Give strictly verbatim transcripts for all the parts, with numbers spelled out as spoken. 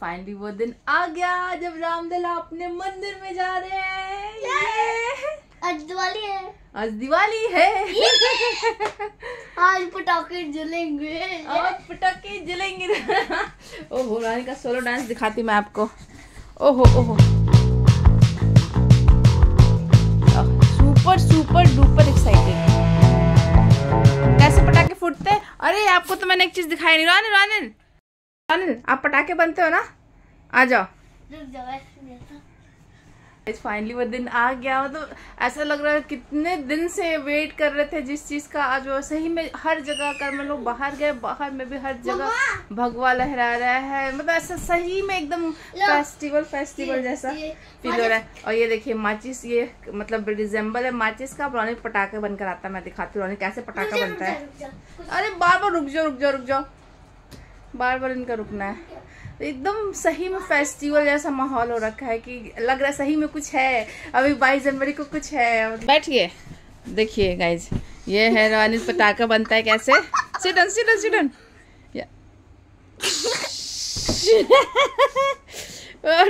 Finally वो दिन आ गया जब रामलला अपने मंदिर में जा रहे हैं। ये आज दिवाली है, आज दिवाली है, आज पटाखे जलेंगे, आज पटाखे जलेंगे। ओहो, रानी का सोलो डांस दिखाती मैं आपको। ओहो ओहो, सुपर सुपर डुपर एक्साइटेड। कैसे पटाखे फूटते हैं? अरे आपको तो मैंने एक चीज दिखाई नहीं। रानिल रानिल रानिल, आप पटाखे बनते हो ना? आ जाओ। फाइनली वो दिन आ गया। मतलब ऐसा लग रहा है कितने दिन से वेट कर रहे थे जिस चीज का। आज वो सही में हर जगह कर हम लोग बाहर गए, बाहर में भी हर जगह भगवा लहरा रहा है। मतलब ऐसा सही में एकदम फेस्टिवल फेस्टिवल जैसा फील हो रहा है। और ये देखिए माचिस, ये मतलब डिसेम्बर है माचिस का। रौनी पटाखे बनकर आता है, मैं दिखाती हूँ रौनी कैसे पटाखा बनता है। अरे बार बार रुक जाओ रुक जाओ रुक जाओ, बार बार इनका रुकना है। एकदम सही में फेस्टिवल जैसा माहौल हो रखा है कि लग रहा है सही में कुछ है। अभी बाईस जनवरी को कुछ है। बैठिए, देखिए गाइज, ये है रौनिल पटाखा बनता है कैसे। Sedan sedan sedan.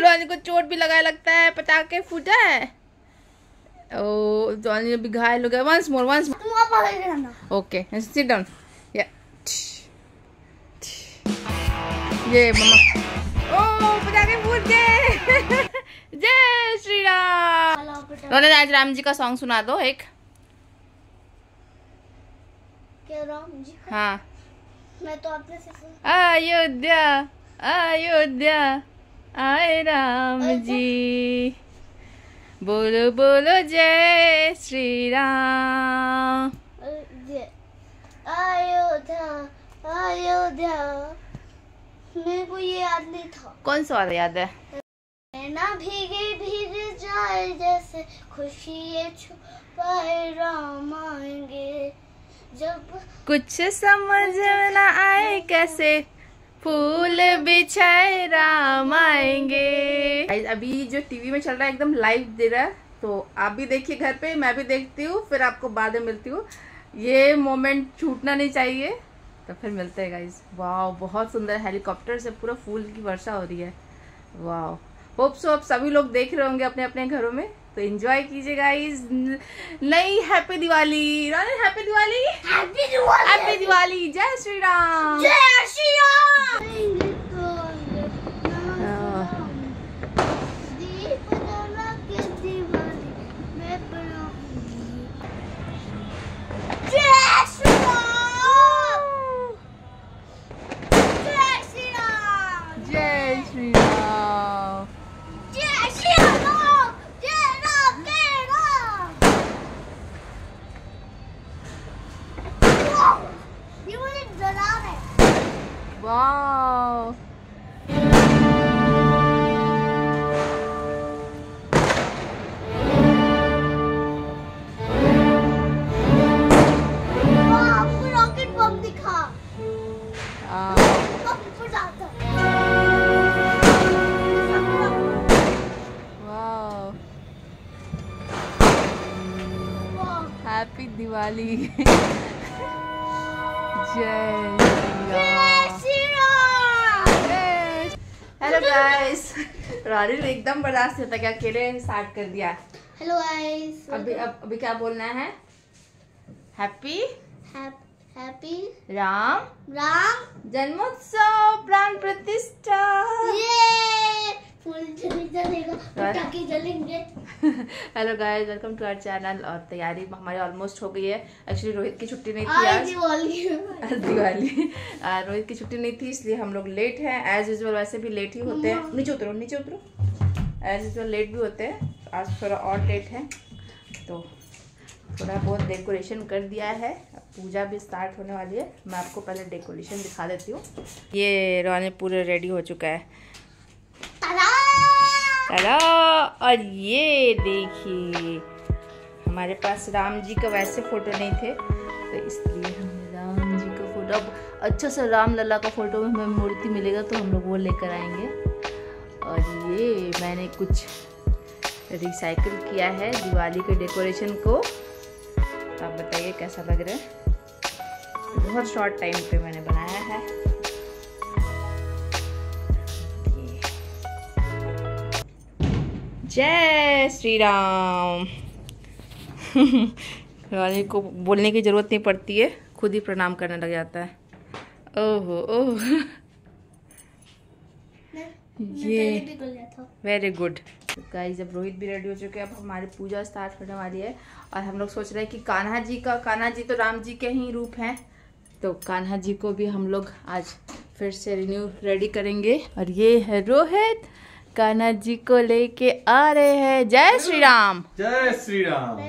रौनिल को चोट भी लगाया लगता है, पटाखे फूटा है। ओ रौनिल भी घायल हो गया। Once more once more. Okay sit down. ये मम्मा, ओ पटाखे फूट गए। जय श्री राम। रोने आज राम जी का सॉन्ग सुना दो एक। क्या राम जी का? हाँ, मैं तो आपने से सुना। अयोध्या अयोध्या आए राम जी, बोलो बोलो जय श्री राम। अयोध्या अयोध्या, मेरे को ये याद नहीं था। कौन सा वाला याद है? ना भीगे भीगे जाए जैसे खुशी ये छुपाए राम आएंगे, जब कुछ समझ न आए कैसे फूल बिछाए राम आएंगे। अभी जो टीवी में चल रहा है एकदम लाइव दे रहा है, तो आप भी देखिए घर पे, मैं भी देखती हूँ, फिर आपको बाद में मिलती हूँ। ये मोमेंट छूटना नहीं चाहिए। तो फिर मिलते हैं गाइज। वाह, बहुत सुंदर हेलीकॉप्टर से पूरा फूल की वर्षा हो रही है। वाह, होप सो आप सभी लोग देख रहे होंगे अपने अपने घरों में। तो एंजॉय कीजिए गाइज। नई happy Diwali. Ronil happy Diwali, happy Diwali, happy Diwali. जय श्री राम, जय श्री राम। हैप्पी दिवाली। जय हेलो गाइस। रॉनिल एकदम बर्दाश्त होता क्या अकेले स्टार्ट कर दिया। हेलो गाइस, अभी अब अभी क्या बोलना है? हैप्पी हैप्पी राम राम जन्मोत्सव प्राण प्रतिष्ठा। ये फूल जलेगा, पटाखे जलेंगे। Hello guys, welcome to our channel. और तैयारी हमारी ऑलमोस्ट हो गई है। एक्चुअली रोहित की छुट्टी नहीं थी आज, दिवाली दिवाली रोहित की छुट्टी नहीं थी, इसलिए हम लोग लेट हैं एज यूजुअल। वैसे भी लेट ही होते हैं। नीचे उतरो नीचे उतरो। एज यूजुअल लेट भी होते हैं, आज थोड़ा और लेट है। तो थोड़ा बहुत डेकोरेशन कर दिया है, पूजा भी स्टार्ट होने वाली है। मैं आपको पहले डेकोरेशन दिखा देती हूँ। ये रौनिल पूरा रेडी हो चुका है। तारा! और ये देखिए, हमारे पास राम जी का वैसे फोटो नहीं थे, तो इसलिए हमने राम जी का फोटो, अब अच्छा सा राम लला का फोटो में हमें मूर्ति मिलेगा तो हम लोग वो लेकर आएंगे। और ये मैंने कुछ रिसाइकिल किया है दिवाली के डेकोरेशन को। आप बताइए कैसा लग रहा है। बहुत शॉर्ट टाइम पे मैंने बनाया है। जय श्री राम। निल को बोलने की ज़रूरत नहीं पड़ती है, खुद ही प्रणाम करने लग जाता है। ओहो ओह, ये वेरी गुड गाइस। जब रोहित भी रेडी हो चुके हैं, अब हमारी पूजा स्टार्ट होने वाली है। और हम लोग सोच रहे हैं कि कान्हा जी का कान्हा जी तो राम जी के ही रूप हैं, तो कान्हा जी को भी हम लोग आज फिर से रिन्यू रेडी करेंगे। और ये है रोहित, कान्हा जी को लेके आ रहे हैं। जय श्री राम, जय श्री राम। आराम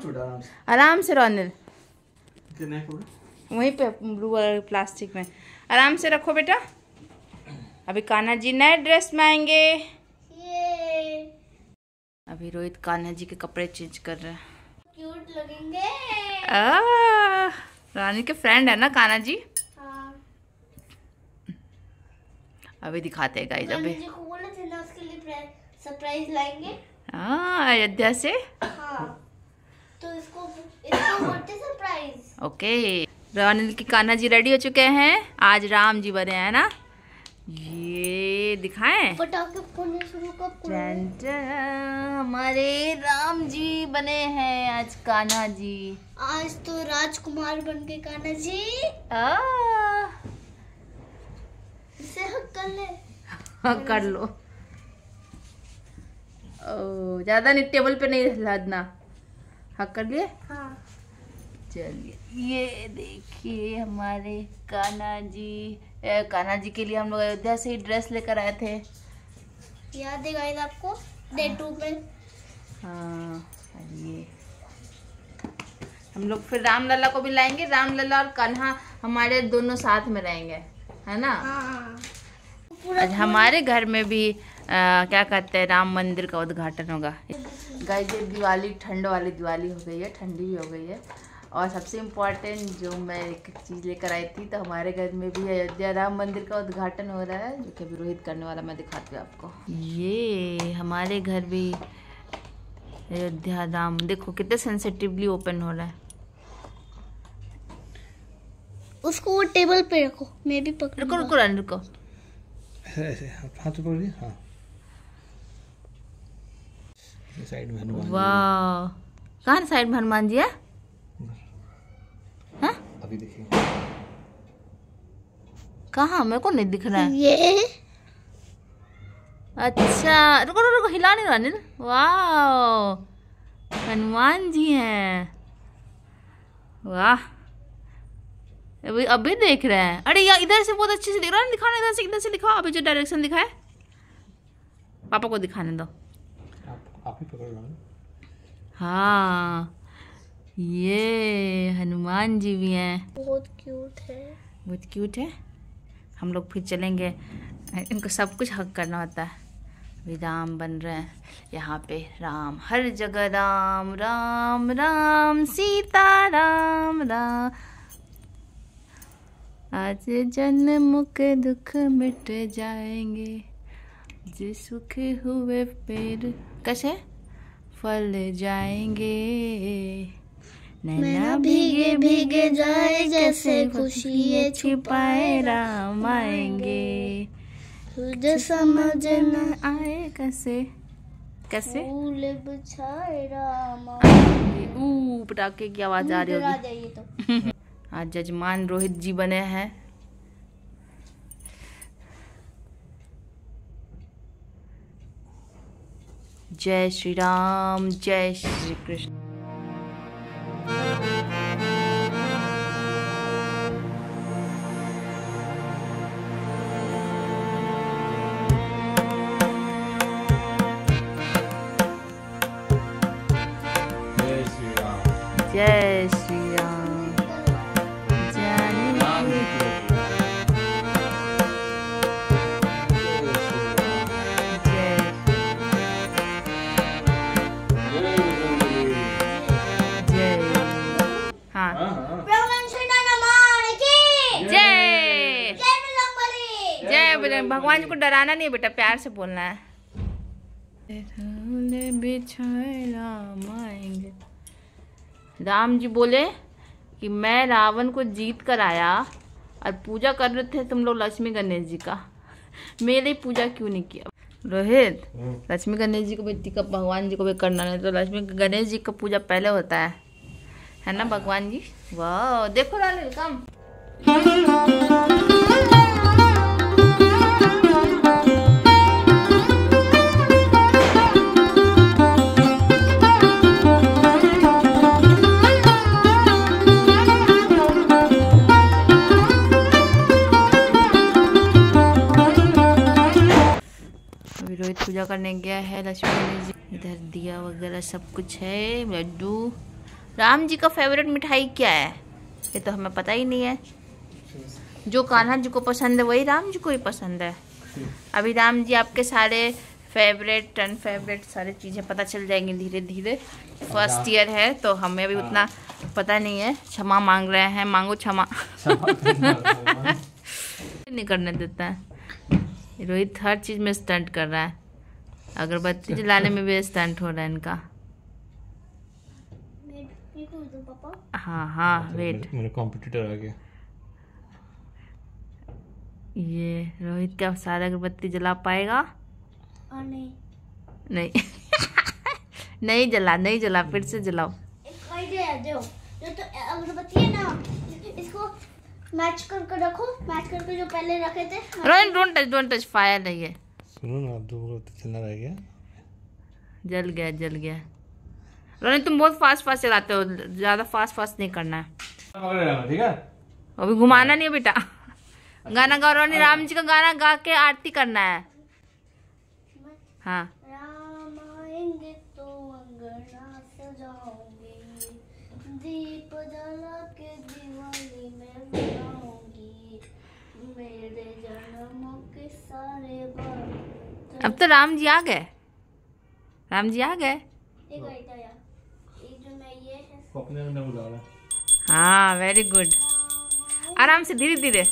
से आराम से रोनिल, वहीं पे ब्लू वाला प्लास्टिक में आराम से रखो बेटा। अभी कान्हा जी नए ड्रेस में आएंगे। अभी रोहित कान्हा जी के कपड़े चेंज कर रहे हैं। क्यूट लगेंगे। आ, रानी के फ्रेंड है ना कान्हा जी। अभी दिखाते हैं गाइस। अभी जी को बोला था ना, उसके लिए सरप्राइज लाएंगे अयोध्या से। हाँ। तो इसको इसको बोलते सरप्राइज। ओके, रानी के कान्हा जी रेडी हो चुके हैं। आज राम जी बने हैं ना, ये दिखाएं। पटाखे फोड़ने शुरू कब? हमारे राम जी बने हैं आज कान्हा जी। आज तो राजकुमार बन के कान्हा जी। आ इसे हक कर ले। हक कर लो। ओ ज्यादा नहीं, टेबल पे नहीं लादना। हक कर लिए। हाँ। चलिए, ये देखिए हमारे कान्हा जी। कान्हा जी के लिए हम लोग अयोध्या से ही ड्रेस लेकर आए थे, याद है गाइस आपको? डे टू में। हाँ, ये हम लोग फिर राम लला को भी लाएंगे। राम लला और कान्हा हमारे दोनों साथ में रहेंगे, है ना? हाँ। आज हमारे घर में भी आ, क्या कहते हैं, राम मंदिर का उद्घाटन होगा। गाइस ये दिवाली, ठंड वाली दिवाली हो गई है, ठंडी भी हो गई है। और सबसे इम्पॉर्टेंट जो मैं एक चीज़ लेकर आई थी, तो हमारे घर में भी अयोध्या राम मंदिर का उद्घाटन हो रहा है, जो कि अभी रोहित करने वाला। मैं दिखाती हूँ आपको। ये हमारे घर भी अयोध्या राम, देखो कितने सेंसिटिवली ओपन हो रहा है। उसको वो टेबल पे रखो, मैं भी पकड़। रुको रुको रुको, ऐसे हाथ पकड़िए। हाँ, साइड में हनुमान। वाह, कहाँ साइड में हनुमान जी है? हाँ? अभी देखिए कहाँ, मेरे को नहीं दिख रहा है ये। अच्छा रुको रुको, हिला नहीं रहा अनिल। वाह, हनुमान जी हैं। वाह, अभी अभी देख रहे हैं। अरे यार, इधर से बहुत अच्छे से दिख रहा है। दिखाना इधर से, इधर से दिखाओ। अभी जो डायरेक्शन दिखाए, पापा को दिखाने दो। आप आप ही पकड़ लो। हाँ, ये हनुमान जी भी हैं। बहुत क्यूट है, बहुत क्यूट है। हम लोग फिर चलेंगे, इनको सब कुछ हक करना होता है। अभी राम बन रहे हैं यहाँ पे। राम हर जगह, राम राम राम, सीता राम राम। आज जन्म के दुख मिट जाएंगे, जे सुख हुए पेड़ कैसे फल जाएंगे। नैना भीगे भीगे जाए जैसे, खुशियाँ छुपाए राम आएंगे। तुझे समझ न आए कैसे कैसे, फूल बिछाए राम आएंगे। ऊ पटाखे की आवाज आ रही होगी तो। आज जजमान रोहित जी बने हैं। जय श्री राम, जय श्री कृष्ण। जय श्री राम, जय राम। हाँ, जय जय। भगवान को डराना नहीं बेटा, प्यार से बोलना है। राम जी बोले कि मैं रावण को जीत कर आया, और पूजा कर रहे थे तुम लोग लक्ष्मी गणेश जी का, मेरे पूजा क्यों नहीं किया। रोहित, लक्ष्मी गणेश जी को भी टिका भगवान जी को भी करना है, तो लक्ष्मी गणेश जी का पूजा पहले होता है है ना भगवान जी। वाह देखो रोनिल कम पूजा करने गया है लक्ष्मी जी। इधर दिया वगैरह सब कुछ है, लड्डू। राम जी का फेवरेट मिठाई क्या है ये तो हमें पता ही नहीं है। जो कान्हा जी को पसंद है वही राम जी को ही पसंद है। अभी राम जी आपके सारे फेवरेट अनफेवरेट सारी चीज़ें पता चल जाएंगी धीरे धीरे। फर्स्ट ईयर है तो हमें अभी उतना पता नहीं है। क्षमा मांग रहे हैं, मांगो क्षमा नहीं करने देता है। रोहित हर चीज़ में स्टंट कर रहा है, अगरबत्ती जलाने में भी स्टंट हो रहा है इनका। हाँ हाँ वेट, मेरा कॉम्पिटिटर आ गया। ये रोहित क्या सारा अगरबत्ती जला पाएगा? और नहीं नहीं नहीं जला नहीं जला फिर से जलाओ। एक आइडिया दो, जो तो अगरबत्ती है ना इसको मैच करके रखो, मैच करके जो पहले रखे थे। Rohit don't touch don't touch fire नहीं है। सुनो ना दूर चलना रह गया, जल गया जल गया। रोनिल तुम बहुत फास्ट फास्ट चलाते हो, ज़्यादा फास्ट फास्ट नहीं करना है ठीक है। अभी घुमाना नहीं है बेटा। गाना गाओ रोनिल, राम जी का गाना गा के आरती करना है। हाँ राम आएंगे तो अंगना सजाऊंगी, दीप जला के दिवाली में मनाऊंगी, मेरे जन्मों के सारे। अब तो राम जी आ गए, राम जी आ गए। हाँ वेरी गुड, आराम से धीरे धीरे।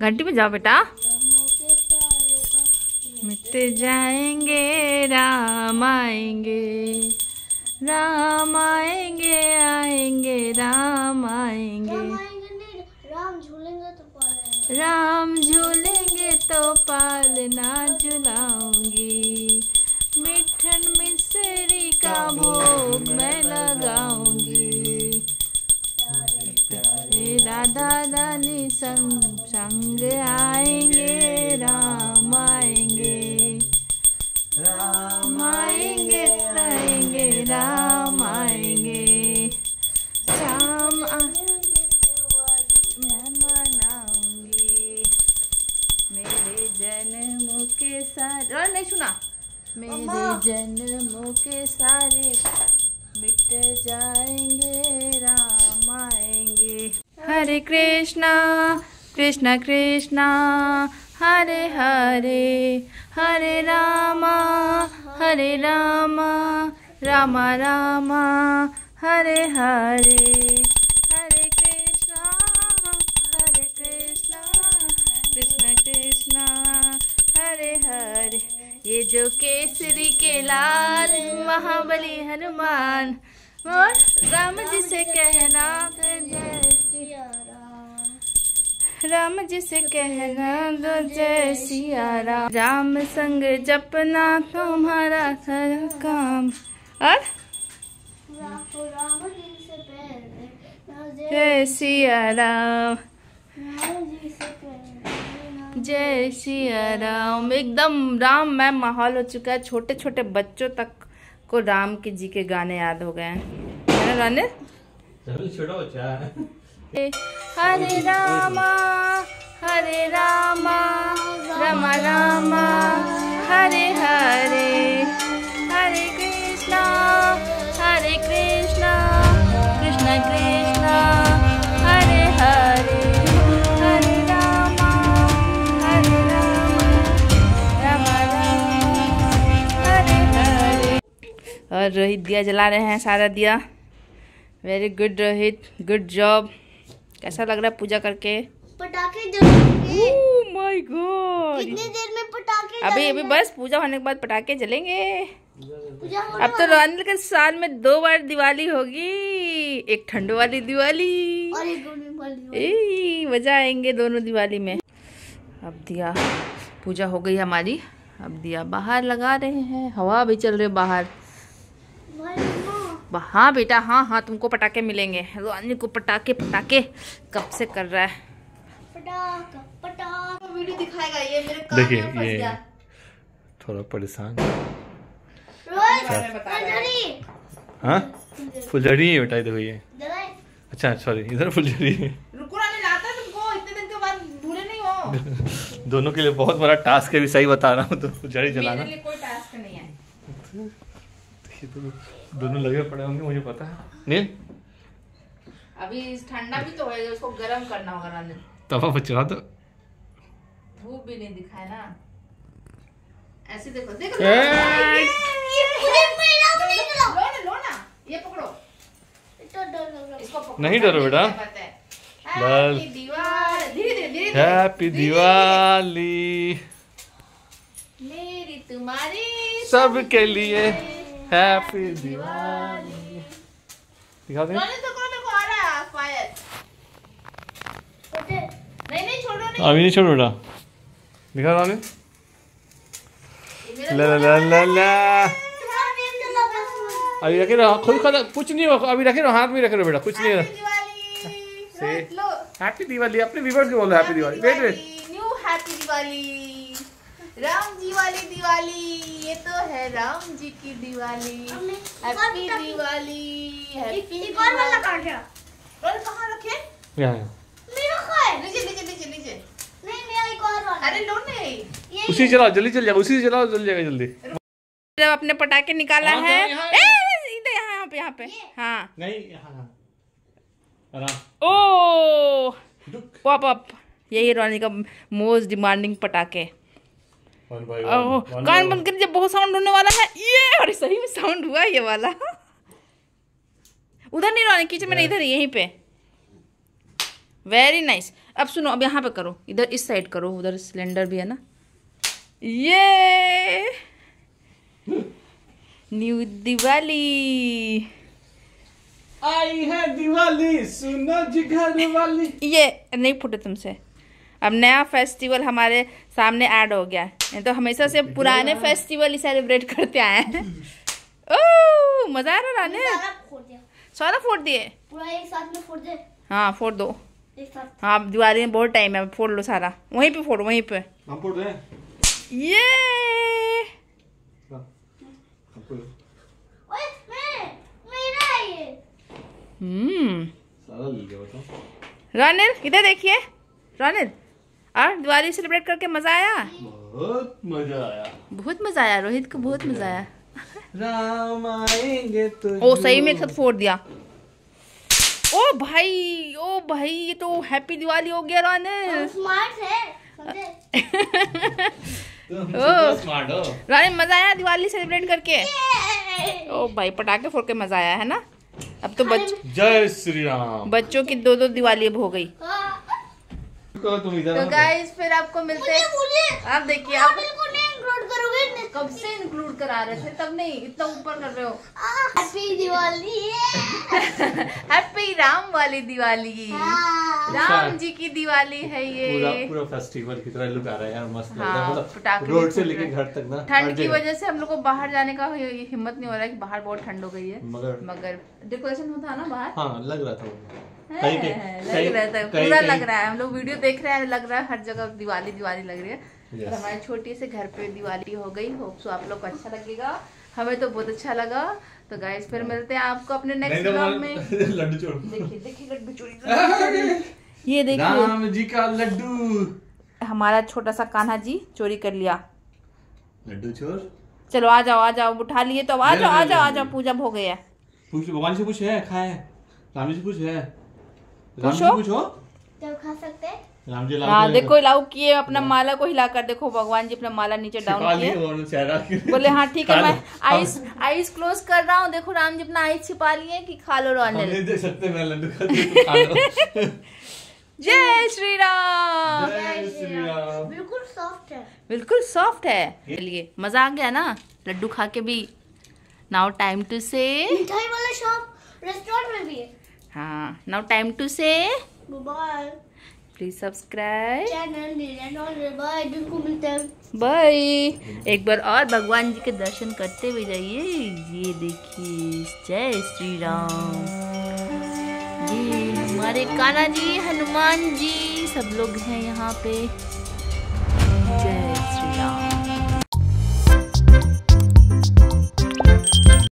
घंटी में जाओ बेटा। मिट जाएंगे राम आएंगे, राम आएंगे आएंगे राम आएंगे, राम झूलेंगे तो पालना, राम झूलेंगे तो पालना झुलाऊंगी, मिठन मिश्री का भोग मैं लगाऊंगी, राधा रानी संग संग आएंगे राम आएंगे, राम आएंगे आएंगे राम आएंगे, राम आएंगे मैं मनाऊंगी, मेरे जन्मों के सारे। और नहीं सुना, मेरे जन्मों के सारे मिट जाएंगे राम आएंगे। हरे कृष्णा कृष्णा कृष्णा हरे हरे, हरे रामा हरे रामा रामा रामा हरे हरे, हरे कृष्णा हरे कृष्णा कृष्णा कृष्णा हरे हरे। ये जो केसरी के लाल महाबली हनुमान, और राम जी से कहना राम जी से कहना दो जय सिया राम, राम संग जपना तुम्हारा सारा काम, और जय सिया राम जय सिया राम। एकदम राम में माहौल हो चुका है, छोटे छोटे बच्चों तक को राम के जी के गाने याद हो गए हैं गाने। हरे रामा हरे रामा रामा रामा हरे हरे, हरे कृष्णा हरे कृष्णा कृष्णा कृष्णा हरे हरे, हरे रामा हरे रामा रामा रामा हरे हरे। और रोहित दिया जला रहे हैं सारा दिया। Very good Rohit, good job. कैसा लग रहा है पूजा करके? पटाखे जलेंगे। ओह माय गॉड, कितनी देर में पटाखे जलेंगे? अभी अभी बस पूजा होने के बाद पटाखे जलेंगे। अब तो रोनिल के साल में दो बार दिवाली होगी, एक ठंडो वाली दिवाली और एक गर्मी वाली दिवाली। मजा आएंगे दोनों दिवाली में। अब दिया पूजा हो गई हमारी, अब दिया बाहर लगा रहे हैं, हवा भी चल रही है बाहर। हाँ बेटा, हाँ हाँ तुमको पटाखे मिलेंगे। रोनिल को पटाखे पटाखे कब से कर रहा है। पटाखा पटाखा वीडियो दिखाएगा। ये मेरे कान में फंस गया। थोड़ा परेशान हाँ फुलझड़ी है बेटा, देखो ये। अच्छा सॉरी, इधर फुलझड़ी है। रुको ना, लाता तुमको इतने दिन के बाद, भूले नहीं हो। दोनों के लिए बहुत बड़ा टास्क है, भी सही बता रहा हूँ। तो फुलझड़ी जलाना मेरे लिए कोई टास्क नहीं है। दोनों लगे पड़े होंगे, मुझे पता है। नील अभी ठंडा भी तो है, उसको गर्म करना होगा। नील तवा बचा दो, धूप भी नहीं दिखाए ना। ऐसे देखो देखो, देखो। ये ये लो ना, ये पकड़ो इसको, नहीं डरो बेटा। हैप्पी दिवाली मेरी तुम्हारी सबके लिए, हैप्पी दिवाली। दिखा दे, नहीं नहीं छोड़ो, नहीं अभी नहीं छोड़ो बेटा। दिखा रहा हूँ ला ला ला ला। अभी रखे रहो, खुद खुद कुछ नहीं हो। अभी रखे रहो, हाथ में रखे रहो बेटा, कुछ नहीं हो। हैप्पी दिवाली अपने व्यूअर्स को बोलो। Happy Diwali, wait wait, new happy Diwali, Ram ji वाली दिवाली। ये तो है राम जी की दिवाली। Happy Diwali, happy Diwali. कहाँ रखे? उसी चलाओ, जल्दी चल जाएगा। उसी से चलाओ, जल्दी जाएगा, जल्दी। जब अपने पटाखे निकाला है, यहाँ पे यहाँ पे हाँ नहीं। ओ पॉप अप, यही रोनिल का मोस्ट डिमांडिंग पटाखे। कान बंद कर, जब बहुत साउंड होने वाला है। ये अरे सही में साउंड हुआ ये वाला। उधर नहीं रोनिल, किचन में नहीं, इधर यहीं पे। Very nice nice. अब सुनो, अब यहाँ पे करो, इधर इस साइड करो, उधर सिलेंडर भी है ना। ये न्यू दिवाली आई है, दिवाली सुनो जी घर वाली। ये नहीं फूटे तुमसे। अब नया फेस्टिवल हमारे सामने ऐड हो गया, नहीं तो हमेशा से पुराने फेस्टिवल ही सेलिब्रेट करते आए हैं। ओह मजा आ रहा है। सारा फोड़ दिए, पूरा एक साथ में फोड़ दे। हाँ फोड़ दो एक साथ। हाँ दिवाली में बहुत टाइम है, फोड़ लो सारा। वहीं पे फोड़, वहीं पे हम फोड़ दे। ये ओए मैं मेरा ये हम्म सारा ले लिया। बताओ रोनिल, इधर देखिए रोनिल। और दिवाली सेलिब्रेट करके मजा आया, बहुत मजा आया, बहुत मजा आया। रोहित को बहुत मजा आया। राम आएंगे तो। ओ सही में एक साथ फोड़ दिया। ओ भाई, ओ भाई, ये तो हैप्पी दिवाली हो गया। रोनिल स्मार्ट है। ओ रोनिल मजा आया दिवाली सेलिब्रेट करके। ओ भाई पटाखे फोड़ के मजा आया है ना। अब तो बच... जय श्री राम। बच्चों की दो दो दिवाली अब हो गई। तो गाइस फिर आपको मिलते हैं। आप देखिए, आप कब से इंक्लूड करा रहे थे, तब नहीं इतना ऊपर कर रहे हो। हैप्पी दिवाली हैप्पी राम वाली दिवाली, राम जी की दिवाली है ये। पूरा पूरा फेस्टिवल की तरह लुक आ रहा है यार, मस्त लग रहा है। पटाखे रोड से लेके घर तक ना। ठंड की वजह से हम लोग को बाहर जाने का हिम्मत नहीं हो रहा है कि बाहर बहुत ठंड हो गई है। मगर मगर डेकोरेशन होता ना बाहर, हाँ लग रहा था, लग रहा था पूरा, लग रहा है। हम लोग वीडियो देख रहे हैं, लग रहा है हर जगह दिवाली दिवाली लग रही है। yes. और हमारे छोटी से घर पे दिवाली हो गई। होप सो आप लोग को अच्छा लगेगा, हमें तो बहुत अच्छा लगा। तो गाइस फिर मिलते हैं आपको अपने नेक्स्ट व्लॉग में। लड्डू चोर देखिए, देखिए लड्डू चोरी, ये देखिए राम जी का लड्डू। हमारा छोटा सा कान्हा जी चोरी कर लिया लड्डू चोर। चलो आ जाओ आ जाओ, उठा लिए तो आ जाओ आ जाओ आ जाओ। पूजा हो गया, भगवान से कुछ है खाए, राम जी से कुछ है, पूछो जब खा सकते हैं। हाँ देखो हिलाऊ किए अपना माला को, हिलाकर देखो भगवान जी अपना माला नीचे डाउन किए। बोले हाँ ठीक है, मैं आइस आइस क्लोज कर रहा हूँ। देखो राम जी अपना आइस छिपा लिए कि खा लो रोनिल। दे सकते मैं लड्डू खा लो। जय श्री राम, जय श्री राम। बिल्कुल सॉफ्ट है, बिल्कुल सॉफ्ट है। चलिए मजा आ गया ना लड्डू खा के भी। नाउ टाइम टू से मिठाई वाला शॉप रेस्टोरेंट में भी है। हाँ, now time to say bye. Please subscribe channel NilRonil। Bye, दिल को मिलते हैं, बाय। एक बार और भगवान जी के दर्शन करते हुए जाइए। ये देखिए, जय श्री राम। ये हमारे कान्हा जी, हनुमान जी, सब लोग हैं यहाँ पे।